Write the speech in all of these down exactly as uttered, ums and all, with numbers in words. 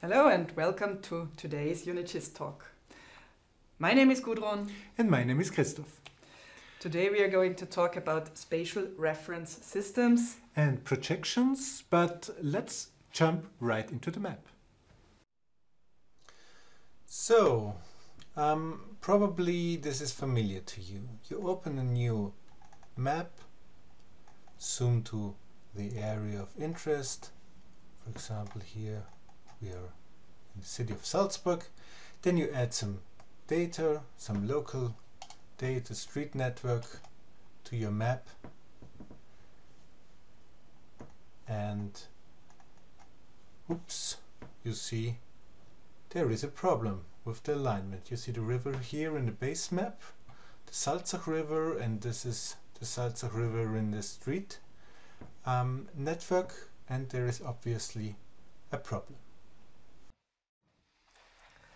Hello and welcome to today's UNIGIS talk. My name is Gudrun. And my name is Christoph. Today we are going to talk about spatial reference systems and projections, but let's jump right into the map. So, um, probably this is familiar to you. You open a new map, zoom to the area of interest. For example, here we are in the city of Salzburg. Then you add some data, some local data, street network to your map, and oops, you see there is a problem with the alignment. You see the river here in the base map, the Salzach river, and this is the Salzach river in the street um, network, and there is obviously a problem.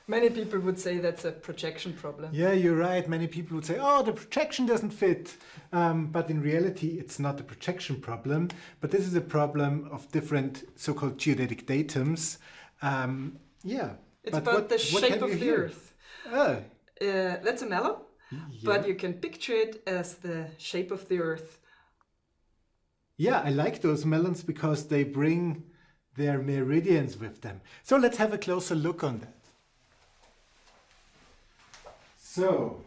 Many people would say that's a projection problem. Yeah, you're right. Many people would say, oh, the projection doesn't fit. Um, but in reality, it's not a projection problem. But this is a problem of different so-called geodetic datums. Um, yeah. It's but about what, the shape of the Earth. Oh. Uh, that's a melon, yeah. But you can picture it as the shape of the Earth. Yeah, I like those melons because they bring their meridians with them. So let's have a closer look on that. So,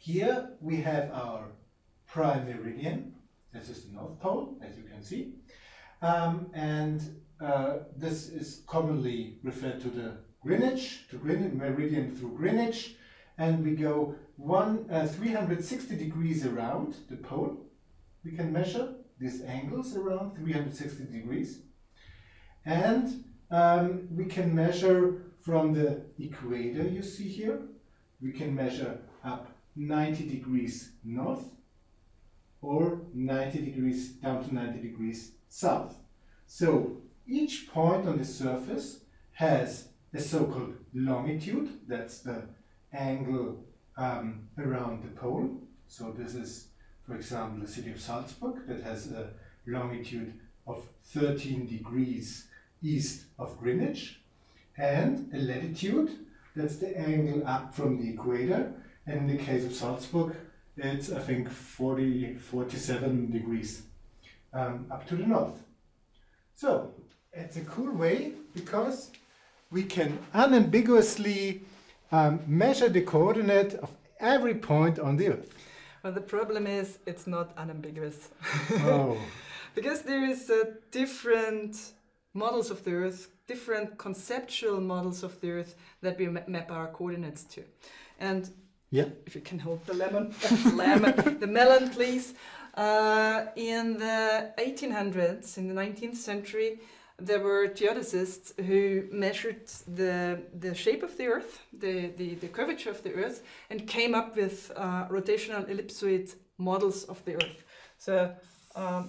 here we have our prime meridian. This is the North Pole, as you can see. Um, and uh, this is commonly referred to the Greenwich, to Greenwich, meridian through Greenwich. And we go one, uh, three hundred sixty degrees around the pole. We can measure these angles around three hundred sixty degrees. And um, we can measure from the equator you see here. We can measure up ninety degrees north or ninety degrees down to ninety degrees south. So each point on the surface has a so-called longitude. That's the angle um, around the pole. So this is, for example, the city of Salzburg that has a longitude of thirteen degrees east of Greenwich, and a latitude. That's the angle up from the equator. And in the case of Salzburg, it's, I think, forty, forty-seven degrees um, up to the north. So it's a cool way because we can unambiguously um, measure the coordinate of every point on the Earth. Well, the problem is it's not unambiguous. Oh. Because there is a different models of the Earth, different conceptual models of the Earth that we map our coordinates to. And yeah, if you can hold the lemon, lemon the melon, please. Uh, in the eighteen hundreds, in the nineteenth century, there were geodesists who measured the, the shape of the Earth, the, the, the curvature of the Earth, and came up with uh, rotational ellipsoid models of the Earth. So um,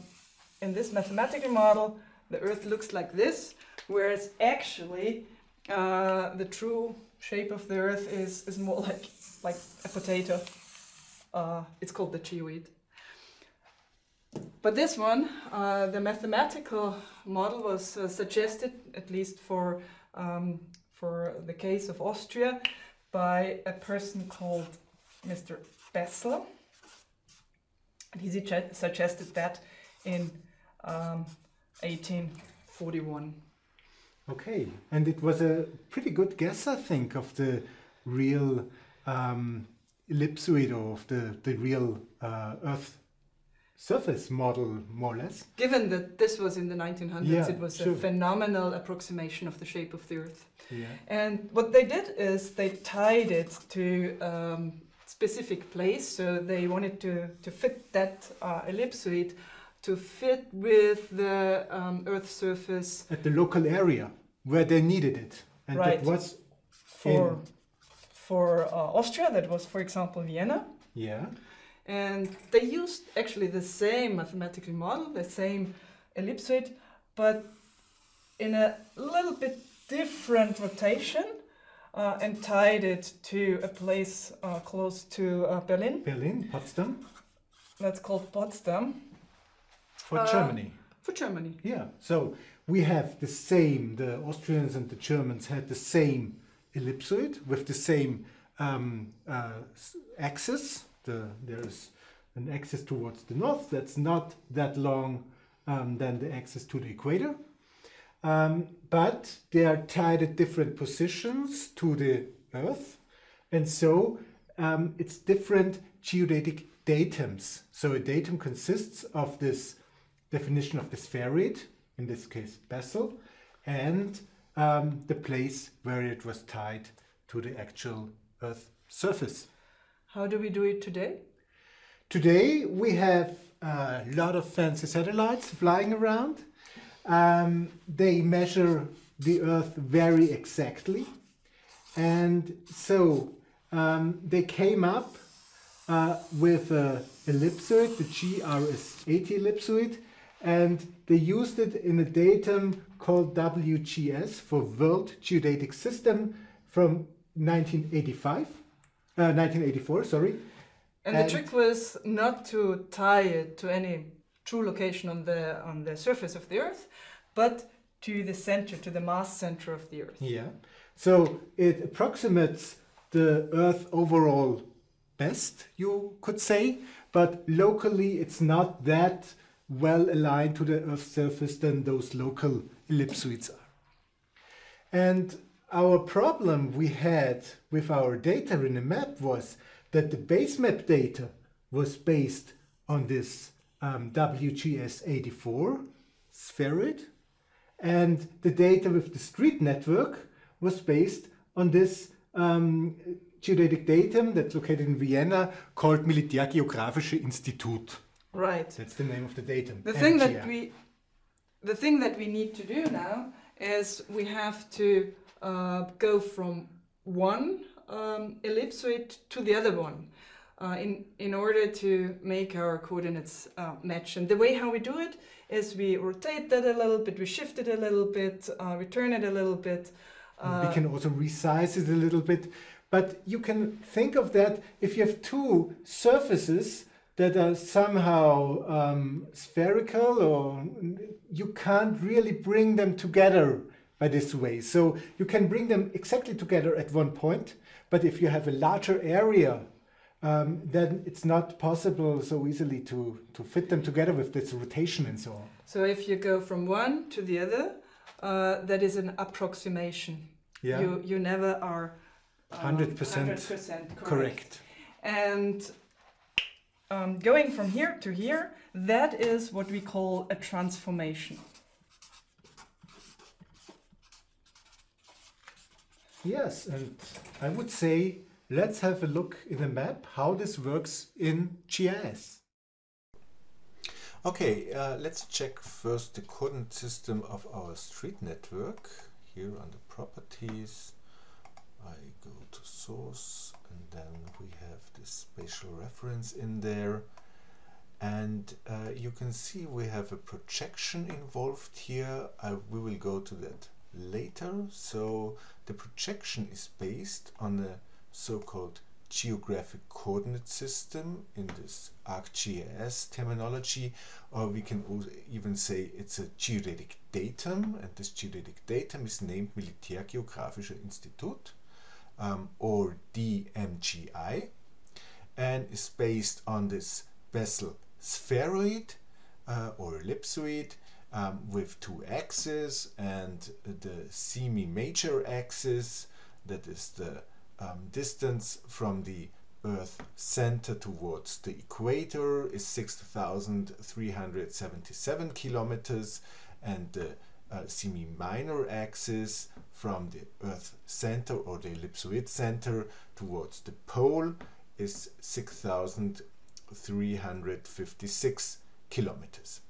in this mathematical model, the Earth looks like this, whereas actually uh, the true shape of the Earth is, is more like, like a potato. Uh, it's called the geoid. But this one, uh, the mathematical model was uh, suggested, at least for, um, for the case of Austria, by a person called Mister Bessel. And he suggested that in um, eighteen forty-one. Okay, and it was a pretty good guess, I think, of the real um, ellipsoid, or of the, the real uh, Earth surface model, more or less. Given that this was in the nineteen hundreds, yeah, it was sure. a phenomenal approximation of the shape of the Earth. Yeah. And what they did is they tied it to a um, specific place, so they wanted to, to fit that uh, ellipsoid to fit with the um, Earth's surface. At the local area where they needed it. And right. that was for, in... for uh, Austria, that was, for example, Vienna. Yeah. And they used actually the same mathematical model, the same ellipsoid, but in a little bit different rotation. uh, and tied it to a place uh, close to uh, Berlin. Berlin, Potsdam. That's called Potsdam. For uh, Germany. For Germany. Yeah. So we have the same, the Austrians and the Germans had the same ellipsoid with the same um, uh, axis. The, there's an axis towards the north that's not that long um, than the axis to the equator. Um, but they are tied at different positions to the Earth, and so um, it's different geodetic datums. So a datum consists of this definition of the spheroid, in this case Bessel, and um, the place where it was tied to the actual Earth surface. How do we do it today? Today we have a lot of fancy satellites flying around. Um, they measure the Earth very exactly, and so um, they came up uh, with an ellipsoid, the G R S eighty ellipsoid, and they used it in a datum called W G S for World Geodetic System from nineteen eighty-five, uh, nineteen eighty-four. Sorry. And, and the trick was not to tie it to any true location on the on the surface of the Earth, but to the center, to the mass center of the Earth. Yeah. So it approximates the Earth overall best, you could say, but locally it's not that well aligned to the Earth's surface than those local ellipsoids are. And our problem we had with our data in the map was that the base map data was based on this Um, W G S eighty-four spheroid, and the data with the street network was based on this um, geodetic datum that's located in Vienna called Militärgeographisches Institut. Right. That's the name of the datum. The thing that we, the thing that we need to do now is we have to uh, go from one um, ellipsoid to the other one. Uh, in, in order to make our coordinates uh, match. And the way how we do it is we rotate that a little bit, we shift it a little bit, uh, we turn it a little bit. Uh, we can also resize it a little bit. But you can think of that if you have two surfaces that are somehow um, spherical, or you can't really bring them together by this way. So you can bring them exactly together at one point, but if you have a larger area, Um, then it's not possible so easily to, to fit them together with this rotation and so on. So if you go from one to the other, uh, that is an approximation. Yeah. You, you never are um, one hundred percent correct. correct. And um, going from here to here, that is what we call a transformation. Yes, and I would say let's have a look in the map how this works in G I S. Okay, uh, let's check first the coordinate system of our street network. Here under properties, I go to source, and then we have this spatial reference in there. And uh, you can see we have a projection involved here. I, we will go to that later. So the projection is based on a so-called geographic coordinate system in this ArcGIS terminology, or we can also even say it's a geodetic datum, and this geodetic datum is named Militärgeographisches Institut, um, or D M G I, and is based on this Bessel spheroid uh, or ellipsoid um, with two axes, and the semi-major axis, that is the Um, distance from the Earth center towards the equator, is six thousand three hundred seventy-seven kilometers, and the uh, semi-minor axis from the Earth center or the ellipsoid center towards the pole is six thousand three hundred fifty-six kilometers.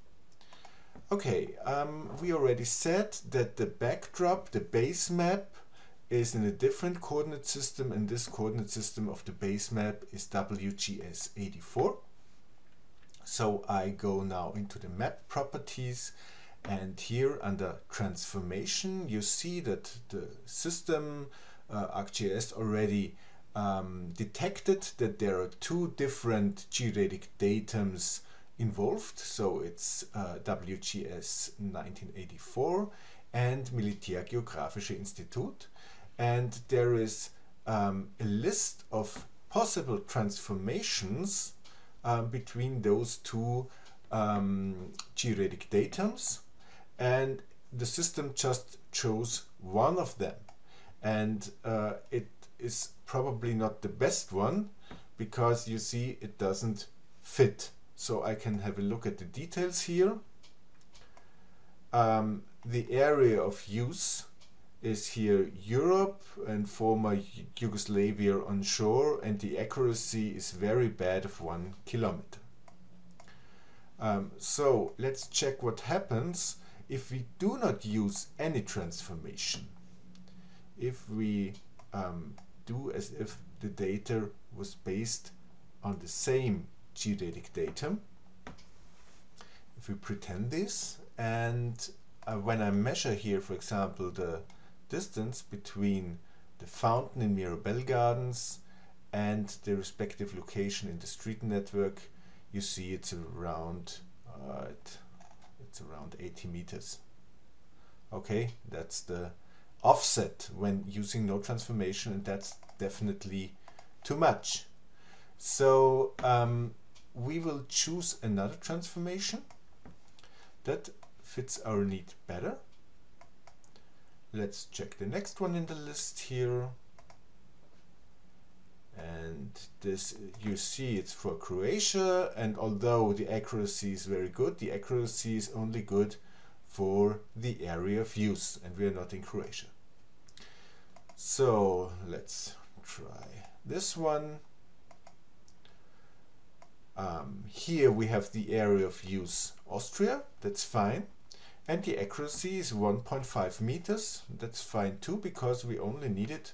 Okay, um, we already said that the backdrop, the base map, is in a different coordinate system, and this coordinate system of the base map is W G S eighty-four. So I go now into the map properties, and here under transformation you see that the system uh, ArcGIS already um, detected that there are two different geodetic datums involved. So it's uh, W G S nineteen eighty-four and Militärgeographisches Institut. And there is um, a list of possible transformations um, between those two um, geodetic datums, and the system just chose one of them, and uh, it is probably not the best one, because you see it doesn't fit. So I can have a look at the details here. Um, the area of use is here Europe and former Yugoslavia on shore, and the accuracy is very bad of one kilometer. Um, so let's check what happens if we do not use any transformation. If we um, do as if the data was based on the same geodetic datum, if we pretend this, and uh, when I measure here, for example, the distance between the fountain in Mirabelle Gardens and the respective location in the street network, you see it's around uh, it, it's around eighty meters. Okay, that's the offset when using no transformation, and that's definitely too much. So um, we will choose another transformation that fits our need better. Let's check the next one in the list here, and this, you see, it's for Croatia, and although the accuracy is very good, the accuracy is only good for the area of use, and we are not in Croatia. So let's try this one. Um, here we have the area of use Austria, that's fine, and the accuracy is one point five meters, that's fine too, because we only need it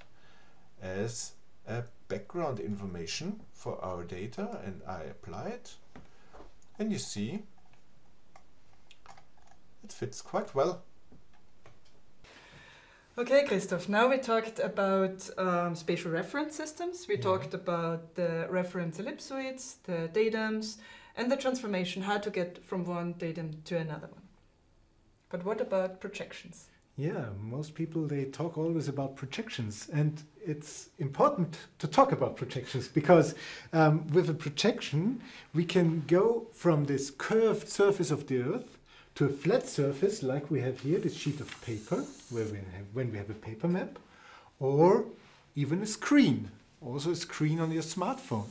as a background information for our data, and I apply it, and you see it fits quite well. Okay, Christoph, now we talked about um, spatial reference systems, we yeah. talked about the reference ellipsoids, the datums, and the transformation, how to get from one datum to another one. But what about projections? Yeah, most people, they talk always about projections, and it's important to talk about projections, because um, with a projection we can go from this curved surface of the Earth to a flat surface like we have here, this sheet of paper, where we have, when we have a paper map, or even a screen, also a screen on your smartphone.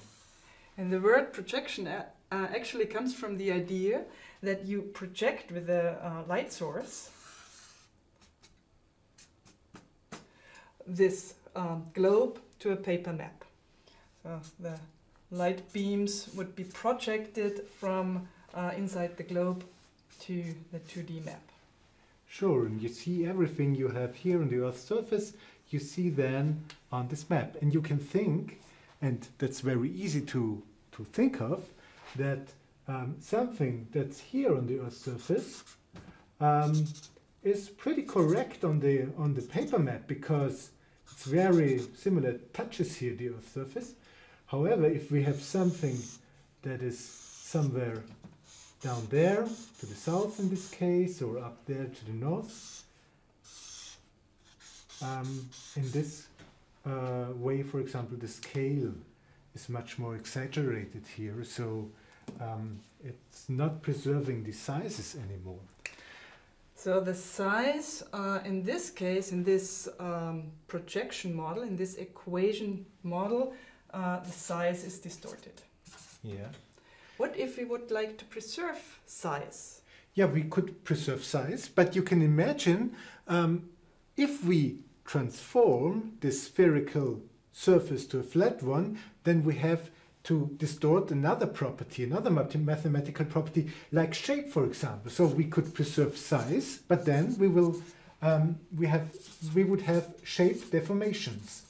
And the word projection uh, actually comes from the idea that you project with a uh, light source this um, globe to a paper map. So the light beams would be projected from uh, inside the globe to the two D map. Sure, and you see everything you have here on the Earth's surface, you see then on this map. And you can think, and that's very easy to, to think of, that um, something that's here on the Earth's surface um, is pretty correct on the, on the paper map, because it's very similar, it touches here the Earth's surface. However, if we have something that is somewhere down there, to the south in this case, or up there to the north, um, in this uh, way, for example, the scale is much more exaggerated here, so um, it's not preserving the sizes anymore. So the size, uh, in this case, in this um, projection model, in this equation model, uh, the size is distorted. Yeah. What if we would like to preserve size? Yeah, we could preserve size, but you can imagine um, if we transform this spherical surface to a flat one, then we have to distort another property, another mathematical property, like shape, for example. So we could preserve size, but then we will um, we have we would have shape deformations.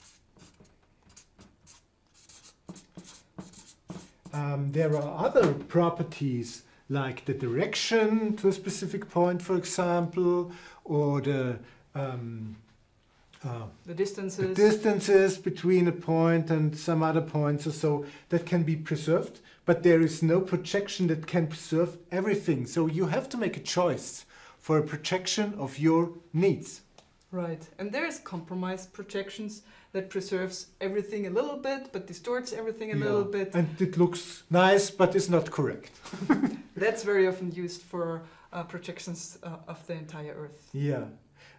Um, there are other properties like the direction to a specific point, for example, or the um, Uh, the distances. The distances between a point and some other points or so, that can be preserved, but there is no projection that can preserve everything. So you have to make a choice for a projection of your needs. Right, and there's compromise projections that preserves everything a little bit, but distorts everything a yeah. little bit. And it looks nice, but it's not correct. That's very often used for uh, projections uh, of the entire Earth. Yeah.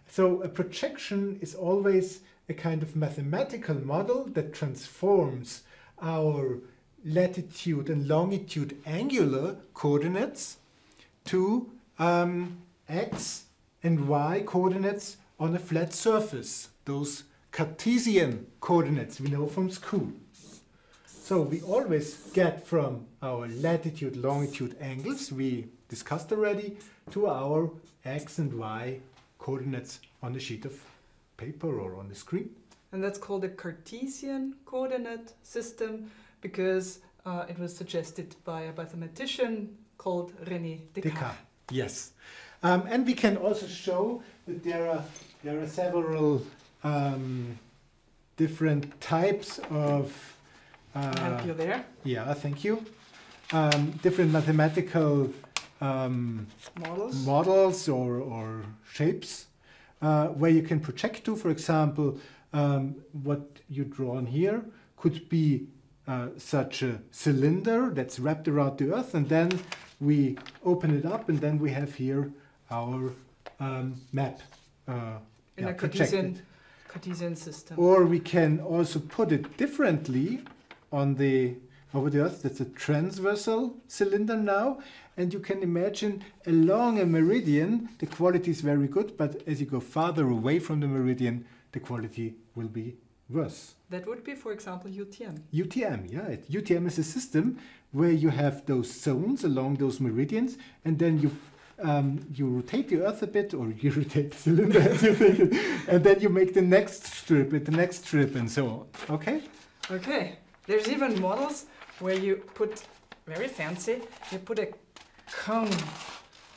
So a projection is always a kind of mathematical model that transforms our latitude and longitude angular coordinates to um, x and y coordinates on a flat surface, those Cartesian coordinates we know from school. So we always get from our latitude, longitude angles, we discussed already, to our x and y coordinates on a sheet of paper or on the screen. And that's called a Cartesian coordinate system because uh, it was suggested by a mathematician called René Descartes. Descartes. Yes. Um, and we can also show that there are, there are several um, different types of... Uh, Can I help you there? Yeah, thank you. Um, different mathematical Um, models, models or, or shapes uh, where you can project to. For example, um, what you drawn here could be uh, such a cylinder that's wrapped around the Earth, and then we open it up and then we have here our um, map uh, in yeah, a Cartesian, Cartesian system. Or we can also put it differently on the over the Earth. That's a transversal cylinder now, and you can imagine along a meridian the quality is very good, but as you go farther away from the meridian the quality will be worse. That would be, for example, U T M. U T M, yeah. It, U T M is a system where you have those zones along those meridians, and then you um, you rotate the Earth a bit, or you rotate the cylinder as you think it, and then you make the next strip, the next strip, and so on. Okay? Okay. There's even models where you put, very fancy, you put a cone,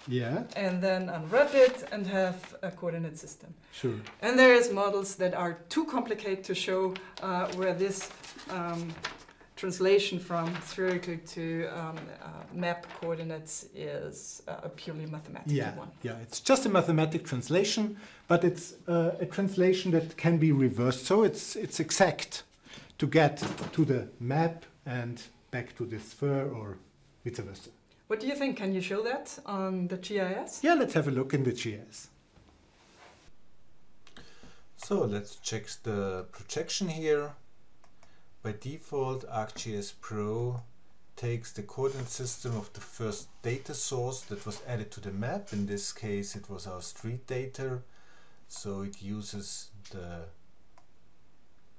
yeah, and then unwrap it and have a coordinate system. Sure. And there is models that are too complicated to show uh, where this um, translation from spherical to um, uh, map coordinates is uh, a purely mathematical yeah. one. Yeah, it's just a mathematical translation, but it's uh, a translation that can be reversed, so it's, it's exact to get to the map and back to the sphere or vice versa. What do you think? Can you show that on the G I S? Yeah, let's have a look in the G I S. So let's check the projection here. By default, ArcGIS Pro takes the coordinate system of the first data source that was added to the map. In this case, it was our street data. So it uses the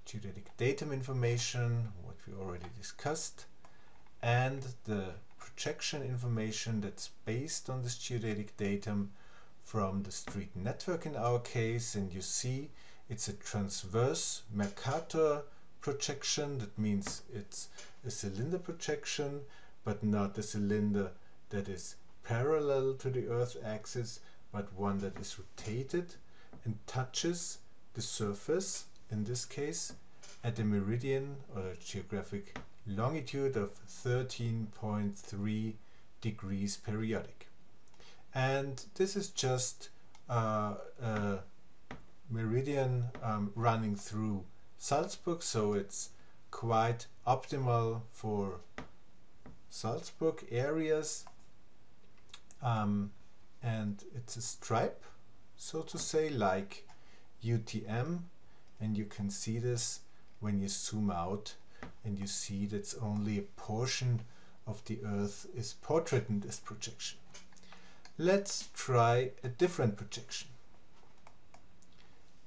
geodetic datum information, what we already discussed, and the projection information that's based on this geodetic datum from the street network in our case. And you see it's a transverse Mercator projection, that means it's a cylinder projection, but not a cylinder that is parallel to the Earth axis, but one that is rotated and touches the surface, in this case at the meridian or the geographic longitude of thirteen point three degrees periodic. And this is just uh, a meridian um, running through Salzburg, so it's quite optimal for Salzburg areas, um, and it's a stripe, so to say, like U T M. And you can see this when you zoom out, and you see that's only a portion of the Earth is portrayed in this projection. Let's try a different projection.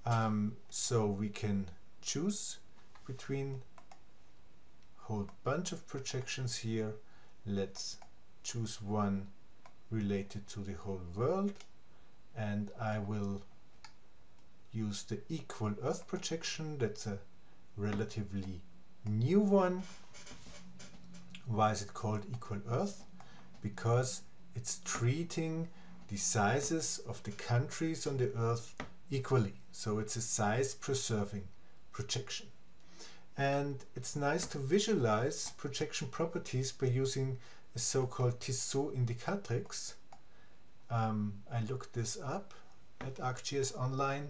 Um, so we can choose between a whole bunch of projections here. Let's choose one related to the whole world, and I will use the equal Earth projection. That's a relatively new one. Why is it called equal Earth? Because it's treating the sizes of the countries on the Earth equally. So it's a size preserving projection. And it's nice to visualize projection properties by using a so-called Tissot Indicatrix. Um, I looked this up at ArcGIS Online,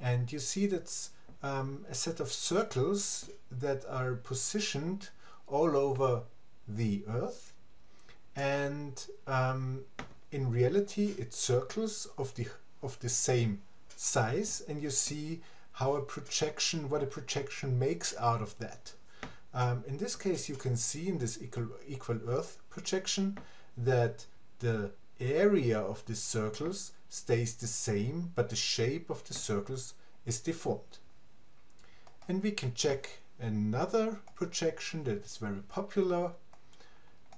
and you see that's um, a set of circles that are positioned all over the Earth, and um, in reality it's circles of the of the same size, and you see how a projection, what a projection makes out of that. Um, in this case you can see in this equal, equal Earth projection that the area of the circles stays the same, but the shape of the circles is deformed. And we can check another projection that is very popular,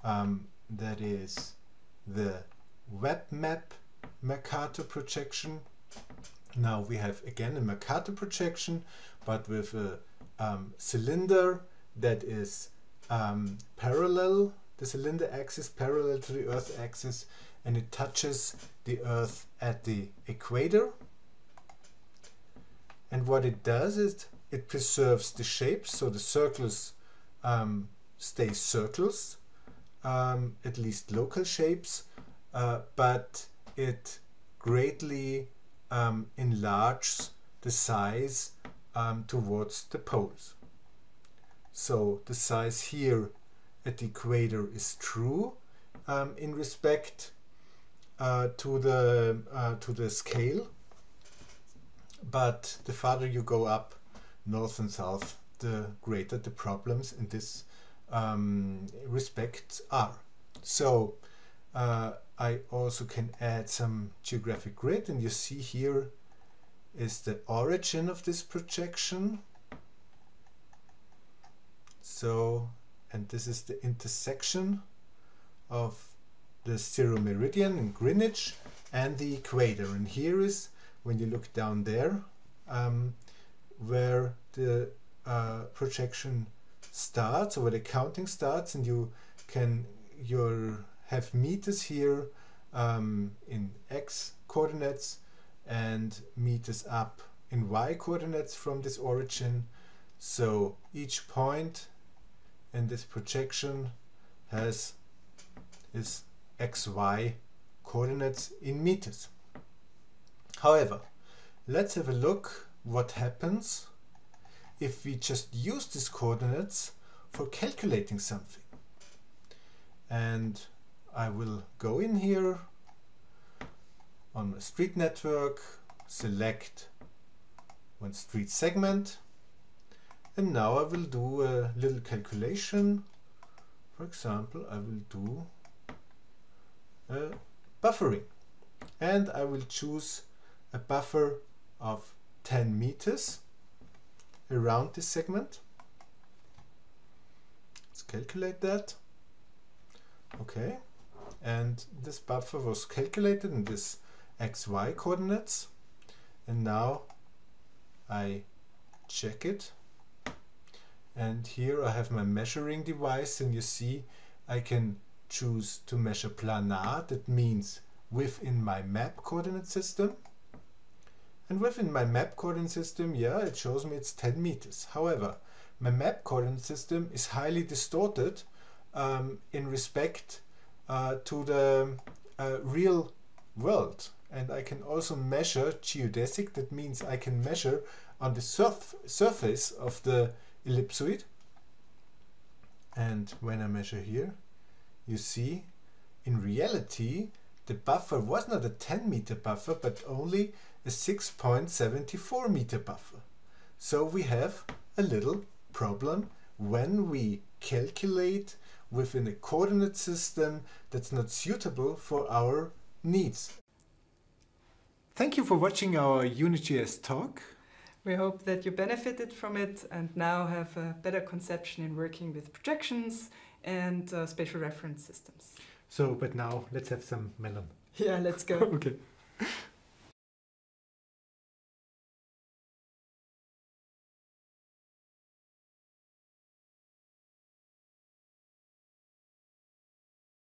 um, that is the web map Mercator projection. Now we have again a Mercator projection, but with a um, cylinder that is um, parallel, the cylinder axis parallel to the Earth axis, and it touches the Earth at the equator. And what it does is it preserves the shape, so the circles um, stay circles, um, at least local shapes, uh, but it greatly um, enlarges the size um, towards the poles. So the size here at the equator is true um, in respect Uh, to the uh, to the scale, but the farther you go up north and south, the greater the problems in this um, respect are. So uh, I also can add some geographic grid, and you see here is the origin of this projection. So, and this is the intersection of the zero meridian in Greenwich and the equator, and here is, when you look down there, um, where the uh, projection starts, or where the counting starts, and you can you have meters here um, in x coordinates and meters up in y coordinates from this origin. So each point in this projection has is X Y coordinates in meters. However, let's have a look what happens if we just use these coordinates for calculating something. And I will go in here on my street network, select one street segment, and now I will do a little calculation. For example, I will do Uh, buffering, and I will choose a buffer of ten meters around this segment. Let's calculate that. Okay, and this buffer was calculated in this X Y coordinates, and now I check it, and here I have my measuring device, and you see I can choose to measure planar, that means within my map coordinate system, and within my map coordinate system, yeah, it shows me it's ten meters. However, my map coordinate system is highly distorted um, in respect uh, to the uh, real world, and I can also measure geodesic, that means I can measure on the surf surface of the ellipsoid, and when I measure here, you see, in reality, the buffer was not a ten meter buffer, but only a six point seven four meter buffer. So we have a little problem when we calculate within a coordinate system that's not suitable for our needs. Thank you for watching our UNIGIS talk. We hope that you benefited from it and now have a better conception in working with projections and uh, spatial reference systems. So, but now let's have some melon. Yeah, let's go. Okay.